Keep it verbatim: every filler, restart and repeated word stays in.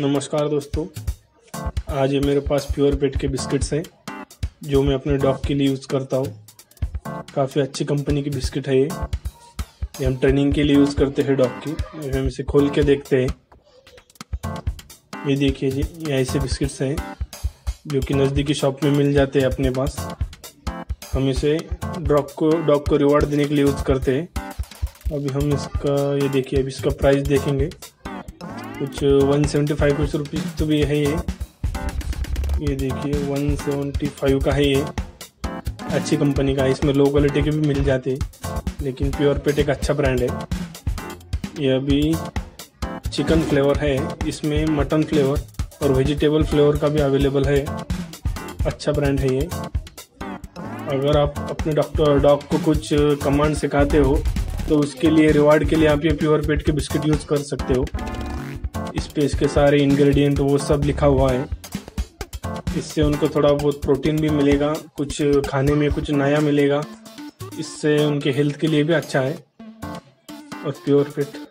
नमस्कार दोस्तों, आज ये मेरे पास प्योर पेट के बिस्किट्स हैं जो मैं अपने डॉग के लिए यूज़ करता हूँ। काफ़ी अच्छी कंपनी की बिस्किट है ये ये हम ट्रेनिंग के लिए यूज़ करते हैं डॉग की। हम इसे खोल के देखते हैं। ये देखिए जी, ये ऐसे बिस्किट्स हैं जो कि नज़दीकी शॉप में मिल जाते हैं अपने पास। हम इसे डॉग को डॉग को रिवॉर्ड देने के लिए यूज़ करते हैं। अभी हम इसका ये देखिए, अभी इसका प्राइस देखेंगे। कुछ एक सौ पचहत्तर कुछ रुपये तो भी है ये ये देखिए एक सौ पचहत्तर का है। ये अच्छी कंपनी का है, इसमें लो क्वालिटी के भी मिल जाते हैं, लेकिन प्योर पेट एक अच्छा ब्रांड है। ये अभी चिकन फ्लेवर है, इसमें मटन फ्लेवर और वेजिटेबल फ्लेवर का भी अवेलेबल है। अच्छा ब्रांड है ये। अगर आप अपने डॉक्टर डॉग को कुछ कमांड सिखाते हो तो उसके लिए रिवार्ड के लिए आप ये प्योर पेट के बिस्किट यूज़ कर सकते हो। इस पे इसके सारे इंग्रेडिएंट वो सब लिखा हुआ है। इससे उनको थोड़ा बहुत प्रोटीन भी मिलेगा, कुछ खाने में कुछ नया मिलेगा। इससे उनके हेल्थ के लिए भी अच्छा है। और प्योर पेट